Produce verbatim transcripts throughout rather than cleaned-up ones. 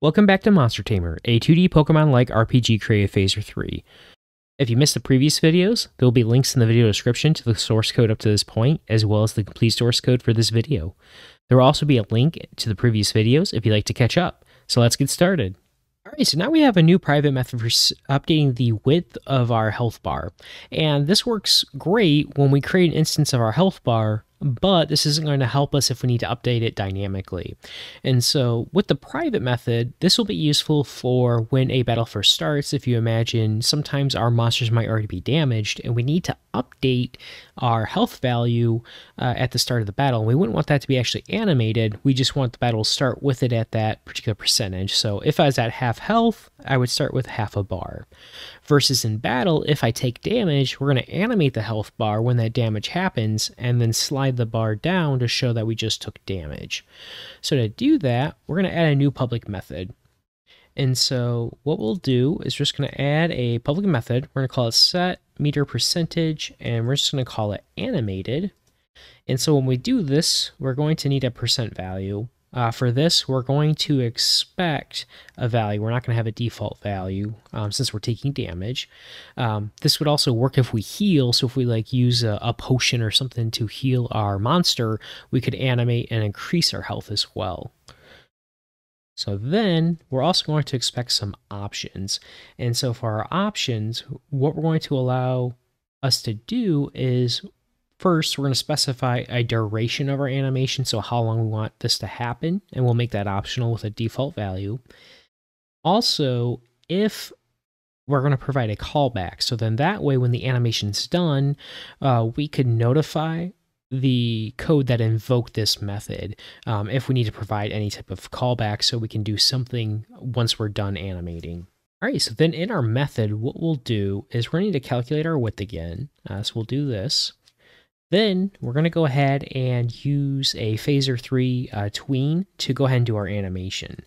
Welcome back to Monster Tamer, a two D Pokemon-like R P G created Phaser three. If you missed the previous videos, there will be links in the video description to the source code up to this point, as well as the complete source code for this video. There will also be a link to the previous videos if you'd like to catch up. So let's get started. Alright, so now we have a new private method for updating the width of our health bar. And this works great when we create an instance of our health bar, but this isn't going to help us if we need to update it dynamically. And so with the private method, this will be useful for when a battle first starts. If you imagine, sometimes our monsters might already be damaged and we need to update our health value uh, at the start of the battle. We wouldn't want that to be actually animated. We just want the battle to start with it at that particular percentage. So if I was at half health, I would start with half a bar. Versus in battle, if I take damage, we're going to animate the health bar when that damage happens and then slide the bar down to show that we just took damage. So to do that, we're going to add a new public method. And so what we'll do is just going to add a public method. We're going to call it setMeterPercentage, and we're just going to call it animated. And so when we do this, we're going to need a percent value. Uh, for this, we're going to expect a value. We're not going to have a default value um, since we're taking damage. Um, this would also work if we heal. So if we like use a, a potion or something to heal our monster, we could animate and increase our health as well. So then we're also going to expect some options. And so for our options, what we're going to allow us to do is, first, we're going to specify a duration of our animation, so how long we want this to happen, and we'll make that optional with a default value. Also, if we're going to provide a callback, so then that way when the animation's done, uh, we could notify the code that invoked this method um, if we need to provide any type of callback, so we can do something once we're done animating. All right, so then in our method, what we'll do is we're going to need to calculate our width again, uh, so we'll do this. Then we're going to go ahead and use a Phaser three uh, tween to go ahead and do our animation.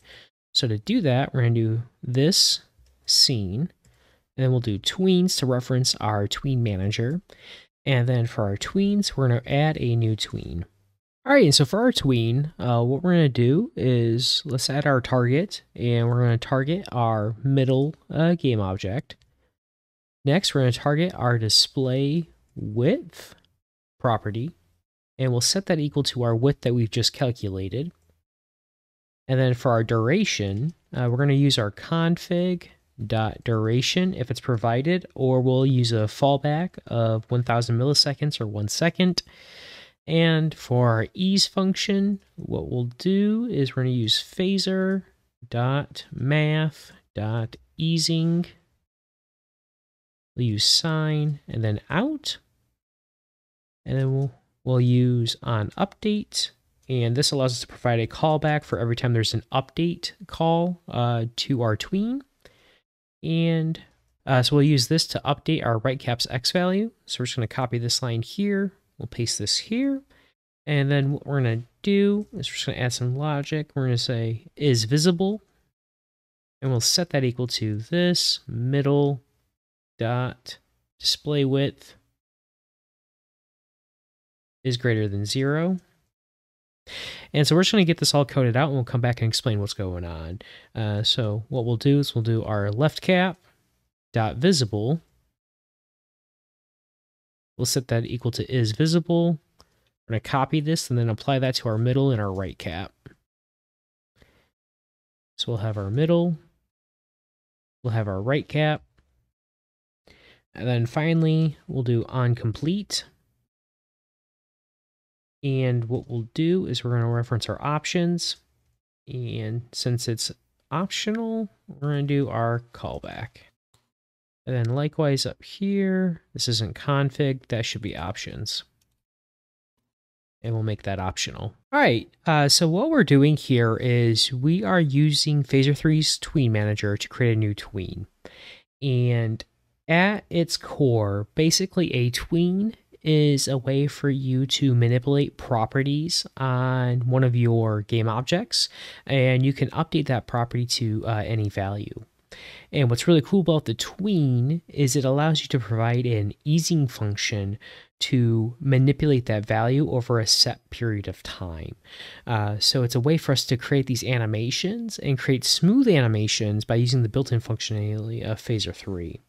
So to do that, we're going to do this scene, and then we'll do tweens to reference our tween manager. And then for our tweens, we're going to add a new tween. All right, and so for our tween, uh, what we're going to do is let's add our target, and we're going to target our middle uh, game object. Next, we're going to target our display width property, and we'll set that equal to our width that we've just calculated. And then for our duration, uh, we're going to use our config.duration if it's provided, or we'll use a fallback of one thousand milliseconds or one second. And for our ease function, what we'll do is we're going to use phaser.math.easing. We'll use sine and then out. And then we'll, we'll use on update, and this allows us to provide a callback for every time there's an update call uh, to our tween. And uh, so we'll use this to update our right caps X value. So we're just going to copy this line here. We'll paste this here. And then what we're going to do is we're just going to add some logic. We're going to say is visible, and we'll set that equal to this middle dot display width is greater than zero. And so we're just going to get this all coded out, and we'll come back and explain what's going on. Uh, so what we'll do is we'll do our left cap dot visible. We'll set that equal to is visible. We're going to copy this and then apply that to our middle and our right cap. So we'll have our middle, we'll have our right cap, and then finally we'll do on complete. And what we'll do is we're going to reference our options. And since it's optional, we're going to do our callback. And then likewise up here, this isn't config, that should be options. And we'll make that optional. All right, uh, so what we're doing here is we are using Phaser three's tween manager to create a new tween. And at its core, basically a tween is a way for you to manipulate properties on one of your game objects, and you can update that property to uh, any value. And what's really cool about the tween is it allows you to provide an easing function to manipulate that value over a set period of time. Uh, so it's a way for us to create these animations and create smooth animations by using the built-in functionality of Phaser three.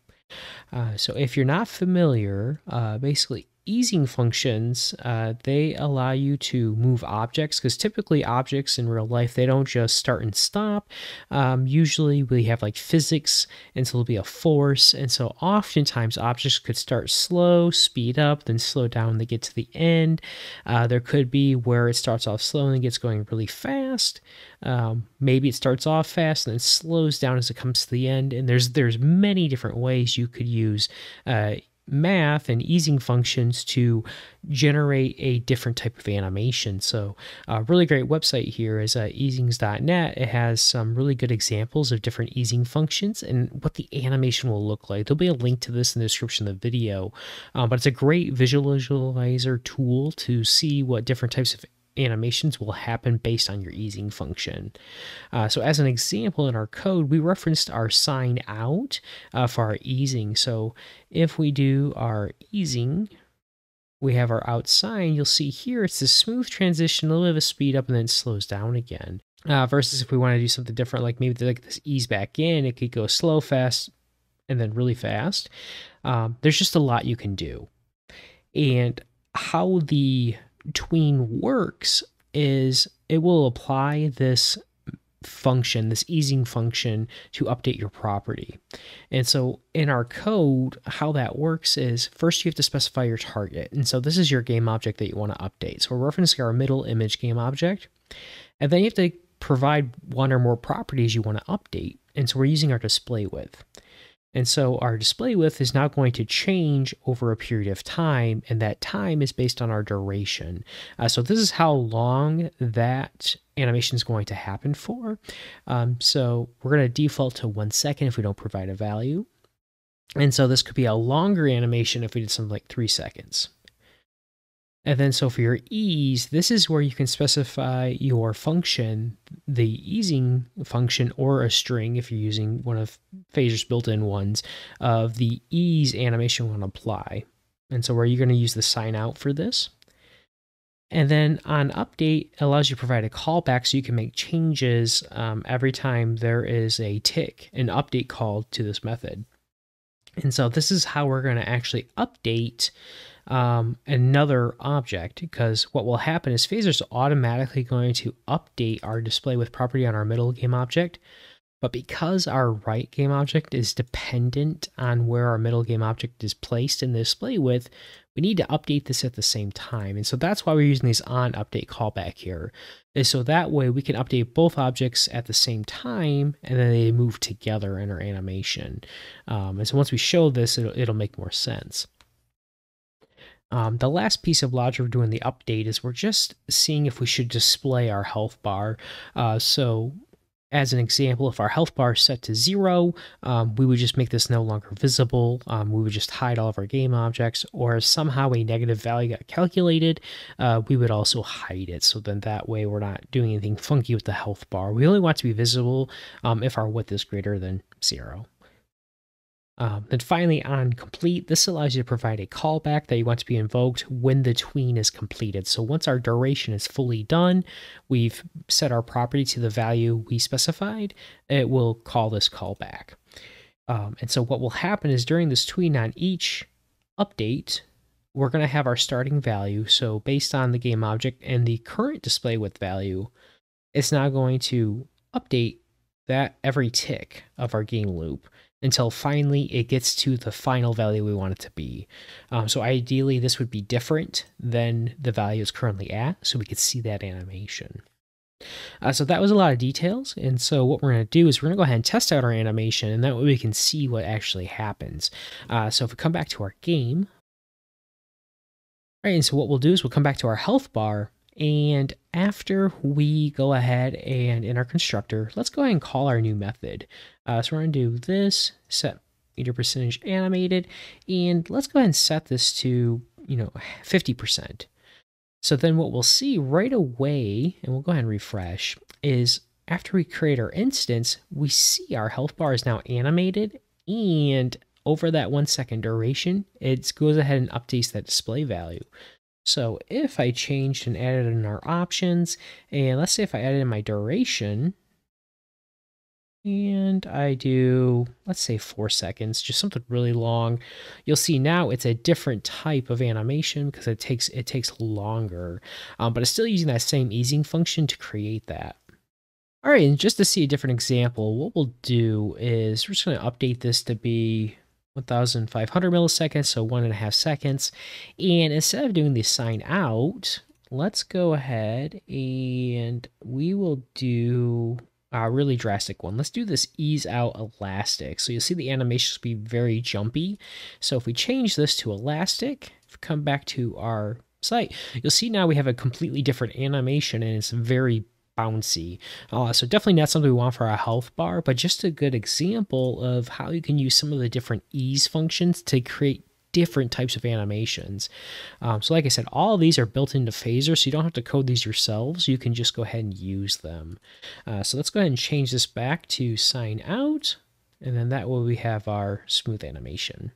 Uh, so if you're not familiar, uh, basically easing functions, uh, they allow you to move objects, because typically objects in real life, they don't just start and stop. Um, usually we have like physics, and so there'll be a force. And so oftentimes objects could start slow, speed up, then slow down when they get to the end. Uh, there could be where it starts off slow and it gets going really fast. Um, maybe it starts off fast and then slows down as it comes to the end. And there's, there's many different ways you could use uh, math and easing functions to generate a different type of animation. So a really great website here is uh, easings dot net. It has some really good examples of different easing functions and what the animation will look like. There'll be a link to this in the description of the video, um, but it's a great visualizer tool to see what different types of animations will happen based on your easing function. Uh, so as an example in our code, we referenced our sign out uh, for our easing. So if we do our easing, we have our out sign. You'll see here it's this smooth transition, a little bit of a speed up, and then it slows down again. Uh, versus if we want to do something different, like maybe like this ease back in, it could go slow, fast, and then really fast. Um, there's just a lot you can do. And how the tween works is it will apply this function, this easing function, to update your property. And so in our code, how that works is first you have to specify your target. And so this is your game object that you want to update. So we're referencing our middle image game object. And then you have to provide one or more properties you want to update. And so we're using our display width. And so our display width is now going to change over a period of time, and that time is based on our duration. Uh, so this is how long that animation is going to happen for. Um, so we're going to default to one second if we don't provide a value. And so this could be a longer animation if we did something like three seconds. And then so for your ease, this is where you can specify your function, the easing function, or a string if you're using one of Phaser's built-in ones, of the ease animation we want to apply. And so where you're going to use the sign out for this. And then on update, it allows you to provide a callback so you can make changes um, every time there is a tick, an update call to this method. And so this is how we're going to actually update um, another object, because what will happen is Phaser's automatically going to update our display with property on our middle game object. But because our right game object is dependent on where our middle game object is placed in the display width, we need to update this at the same time. And so that's why we're using these on update callback here. And so that way we can update both objects at the same time, and then they move together in our animation. Um, and so once we show this, it'll, it'll make more sense. Um, the last piece of logic we're doing the update is we're just seeing if we should display our health bar. Uh, so as an example, if our health bar is set to zero, um, we would just make this no longer visible. Um, we would just hide all of our game objects, or if somehow a negative value got calculated, uh, we would also hide it. So then that way we're not doing anything funky with the health bar. We only want to be visible um, if our width is greater than zero. Um, then finally, on complete, this allows you to provide a callback that you want to be invoked when the tween is completed. So once our duration is fully done, we've set our property to the value we specified, it will call this callback. Um, and so what will happen is during this tween, on each update, we're going to have our starting value. So based on the game object and the current display width value, it's now going to update that every tick of our game loop, until finally it gets to the final value we want it to be. Um, so ideally this would be different than the value it's currently at, so we could see that animation. Uh, so that was a lot of details, and so what we're going to do is we're going to go ahead and test out our animation, and that way we can see what actually happens. Uh, so if we come back to our game, all right, and so what we'll do is we'll come back to our health bar, and after we go ahead and in our constructor, let's go ahead and call our new method. Uh, so we're going to do this setMeterPercentage animated, and let's go ahead and set this to, you know, fifty percent. So then what we'll see right away, and we'll go ahead and refresh, is After we create our instance, we see our health bar is now animated, and over that one second duration, it goes ahead and updates that display value. So if I changed and added in our options, and let's say if I added in my duration, and I do, let's say four seconds, just something really long, you'll see now it's a different type of animation because it takes it takes longer, um, but it's still using that same easing function to create that. All right, and just to see a different example, what we'll do is we're just going to update this to be one thousand five hundred milliseconds, so one and a half seconds. And instead of doing the sign out, let's go ahead and we will do a really drastic one. Let's do this ease out elastic. So you'll see the animations be very jumpy. So if we change this to elastic, if we come back to our site, you'll see now we have a completely different animation and it's very bouncy. Uh, so definitely not something we want for our health bar, but just a good example of how you can use some of the different ease functions to create different types of animations. Um, so like I said, all of these are built into Phaser, so you don't have to code these yourselves. You can just go ahead and use them. Uh, so let's go ahead and change this back to sign out, and then that way we have our smooth animation.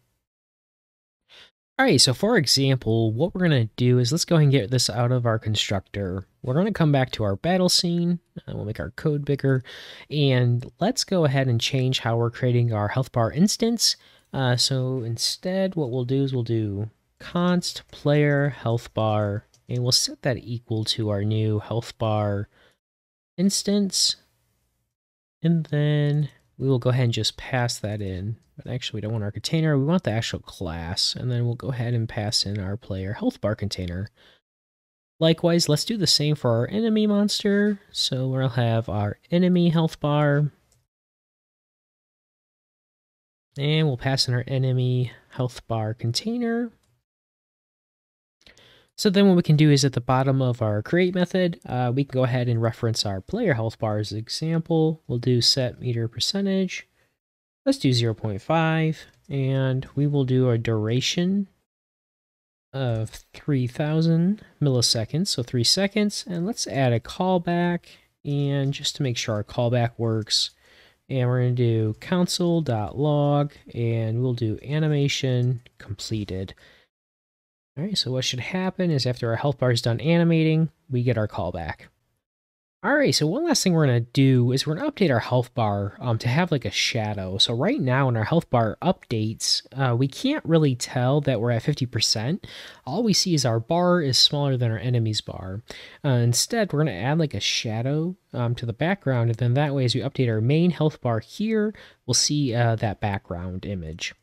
All right, so for example, what we're going to do is let's go ahead and get this out of our constructor. We're going to come back to our battle scene, and we'll make our code bigger, and let's go ahead and change how we're creating our health bar instance. Uh, so instead, what we'll do is we'll do const player health bar, and we'll set that equal to our new health bar instance, and then we will go ahead and just pass that in. But actually, we don't want our container. We want the actual class. And then we'll go ahead and pass in our player health bar container. Likewise, let's do the same for our enemy monster. So we'll have our enemy health bar. And we'll pass in our enemy health bar container. So then what we can do is at the bottom of our create method, uh, we can go ahead and reference our player health bar as an example. We'll do setMeterPercentage. Let's do zero point five, and we will do a duration of three thousand milliseconds, so three seconds. And let's add a callback, and just to make sure our callback works, and we're going to do console.log, and we'll do animation completed. All right, so what should happen is after our health bar is done animating, we get our callback. All right, so one last thing we're going to do is we're going to update our health bar um, to have like a shadow. So right now in our health bar updates, uh, we can't really tell that we're at fifty percent. All we see is our bar is smaller than our enemy's bar. Uh, instead, we're going to add like a shadow um, to the background. And then that way, as we update our main health bar here, we'll see uh, that background image.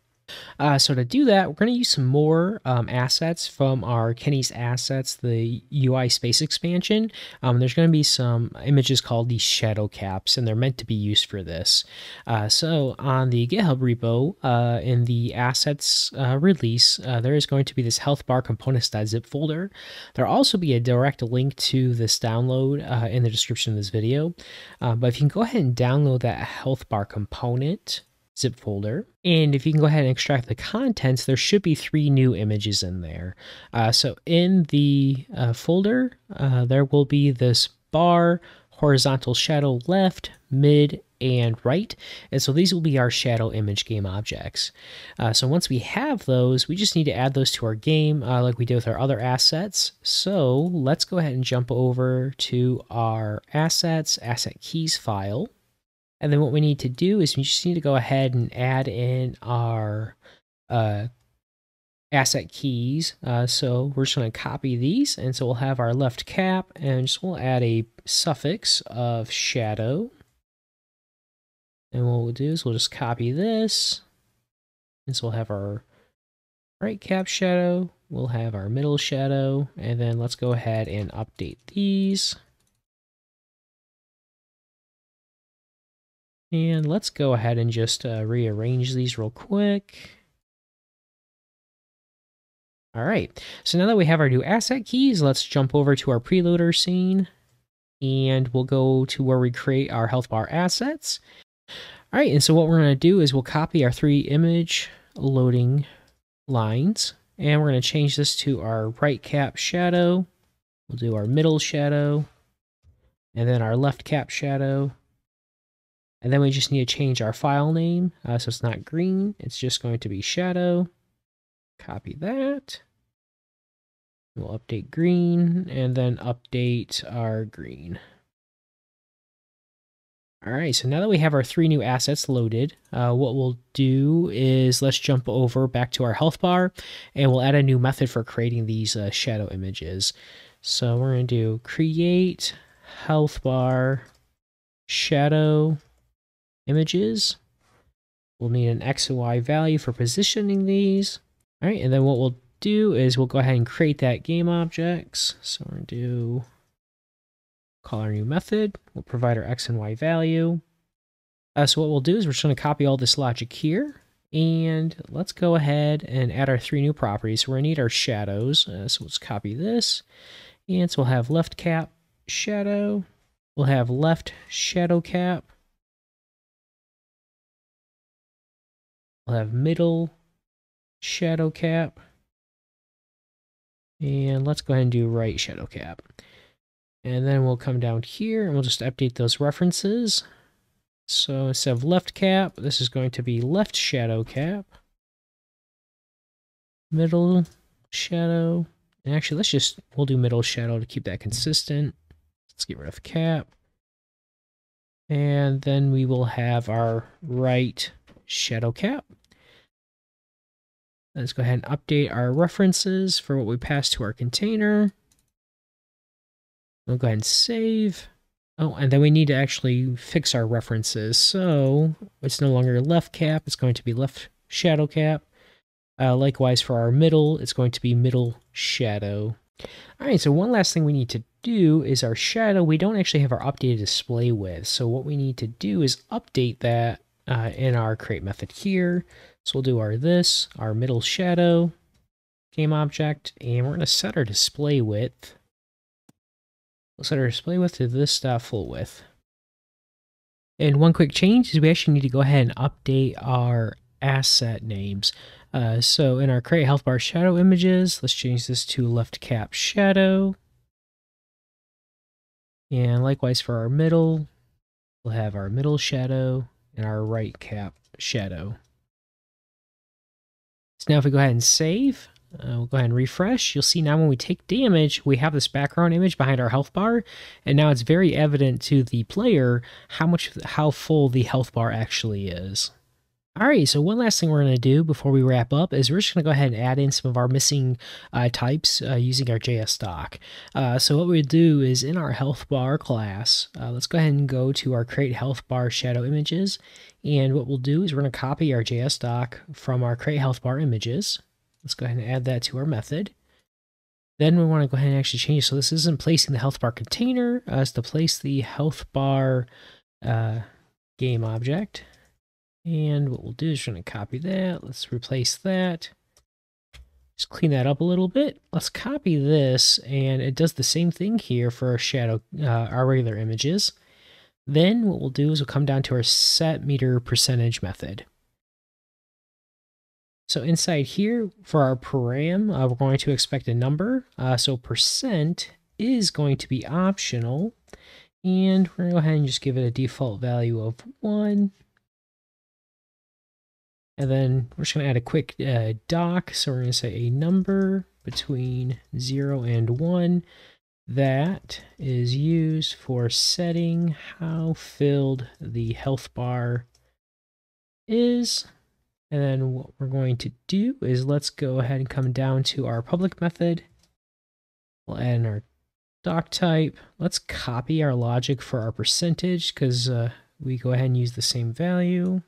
Uh, so to do that, we're going to use some more um, assets from our Kenny's assets, the U I space expansion. Um, there's going to be some images called these shadow caps, and they're meant to be used for this. Uh, so on the GitHub repo, uh, in the assets uh, release, uh, there is going to be this health bar components.zip folder. There'll also be a direct link to this download uh, in the description of this video. Uh, but if you can go ahead and download that health bar component zip folder, and if you can go ahead and extract the contents, there should be three new images in there. Uh, so in the uh, folder, uh, there will be this bar, horizontal shadow left, mid, and right. And so these will be our shadow image game objects. Uh, so once we have those, we just need to add those to our game uh, like we did with our other assets. So let's go ahead and jump over to our assets, asset keys file. And then what we need to do is we just need to go ahead and add in our uh, asset keys. Uh, so we're just going to copy these. And so we'll have our left cap, and just we'll add a suffix of shadow. And what we'll do is we'll just copy this. And so we'll have our right cap shadow. We'll have our middle shadow. And then let's go ahead and update these. And let's go ahead and just uh, rearrange these real quick. All right, so now that we have our new asset keys, let's jump over to our preloader scene, and we'll go to where we create our health bar assets. All right, and so what we're gonna do is we'll copy our three image loading lines, and we're gonna change this to our right cap shadow. We'll do our middle shadow, and then our left cap shadow. And then we just need to change our file name. Uh, so it's not green, it's just going to be shadow. Copy that. We'll update green and then update our green. All right, so now that we have our three new assets loaded, uh, what we'll do is let's jump over back to our health bar and we'll add a new method for creating these uh, shadow images. So we're gonna do create health bar shadow images. We'll need an X and Y value for positioning these. All right, and then what we'll do is we'll go ahead and create that game objects. So we're gonna do call our new method. We'll provide our X and Y value. Uh, so what we'll do is we're just going to copy all this logic here. And let's go ahead and add our three new properties. So we're going to need our shadows. Uh, so let's copy this. And so we'll have left cap shadow. We'll have left shadow cap. We'll have middle shadow cap. And let's go ahead and do right shadow cap. And then we'll come down here and we'll just update those references. So instead of left cap, this is going to be left shadow cap, middle shadow. And actually, let's just, we'll do middle shadow to keep that consistent. Let's get rid of cap. And then we will have our right shadow cap. Let's go ahead and update our references for what we passed to our container. We'll go ahead and save. Oh, and then we need to actually fix our references. So it's no longer left cap, it's going to be left shadow cap. Uh, likewise for our middle, it's going to be middle shadow. All right, so one last thing we need to do is our shadow, we don't actually have our updated display width. So what we need to do is update that uh, in our create method here. So we'll do our this, our middle shadow game object, and we're going to set our display width. We'll set our display width to this full width. And one quick change is we actually need to go ahead and update our asset names. Uh, so in our create health bar shadow images, let's change this to left cap shadow. And likewise for our middle, we'll have our middle shadow and our right cap shadow. So now if we go ahead and save, Uh, we'll go ahead and refresh. You'll see now when we take damage, we have this background image behind our health bar, and now it's very evident to the player how much, how full the health bar actually is. All right, so one last thing we're going to do before we wrap up is we're just going to go ahead and add in some of our missing uh, types uh, using our JSDoc. Uh, so what we do is in our health bar class, uh, let's go ahead and go to our create health bar shadow images, and what we'll do is we're going to copy our JSDoc from our create health bar images. Let's go ahead and add that to our method. Then we want to go ahead and actually change. So this isn't placing the health bar container, uh, it's to place the health bar uh, game object. And what we'll do is we're going to copy that. Let's replace that. Just clean that up a little bit. Let's copy this, and it does the same thing here for our shadow, uh, our regular images. Then what we'll do is we'll come down to our setMeterPercentage method. So inside here, for our param, uh, we're going to expect a number. Uh, so percent is going to be optional. And we're going to go ahead and just give it a default value of one. And then we're just going to add a quick uh, doc. So we're going to say a number between zero and one that is used for setting how filled the health bar is. And then what we're going to do is let's go ahead and come down to our public method. We'll add in our doc type. Let's copy our logic for our percentage because uh, we go ahead and use the same value.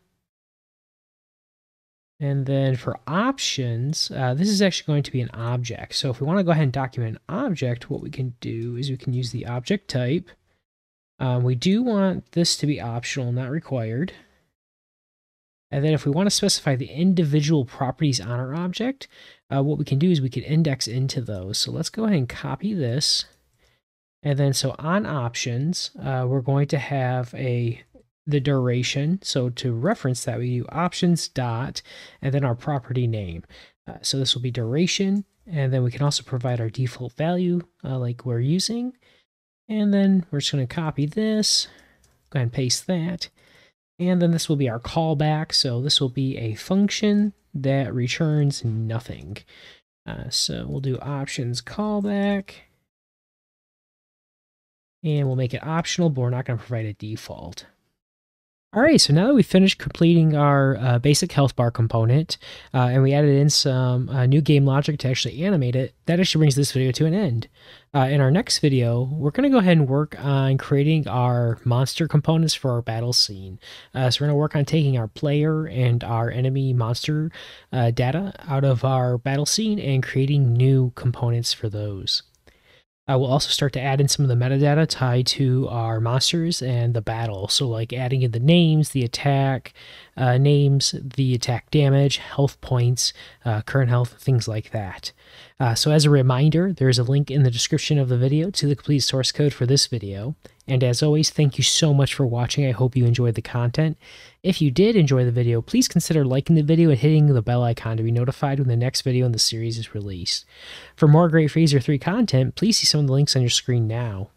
And then for options, uh, this is actually going to be an object. So if we want to go ahead and document an object, what we can do is we can use the object type. Um, we do want this to be optional, not required. And then if we want to specify the individual properties on our object, uh, what we can do is we can index into those. So let's go ahead and copy this. And then so on options, uh, we're going to have a the duration. So to reference that, we do options dot, and then our property name. Uh, so this will be duration. And then we can also provide our default value uh, like we're using. And then we're just going to copy this, go ahead and paste that. And then this will be our callback. So this will be a function that returns nothing. Uh, so we'll do options callback. And we'll make it optional, but we're not going to provide a default. All right, so now that we've finished completing our uh, basic health bar component, uh, and we added in some uh, new game logic to actually animate it, that actually brings this video to an end. Uh, in our next video, we're going to go ahead and work on creating our monster components for our battle scene. Uh, so we're going to work on taking our player and our enemy monster uh, data out of our battle scene and creating new components for those. Uh, we'll also start to add in some of the metadata tied to our monsters and the battle. So like adding in the names, the attack, uh, names, the attack damage, health points, uh, current health, things like that. Uh, so as a reminder, there's a link in the description of the video to the complete source code for this video. And as always, thank you so much for watching. I hope you enjoyed the content. If you did enjoy the video, please consider liking the video and hitting the bell icon to be notified when the next video in the series is released. For more great Phaser three content, please see some of the links on your screen now.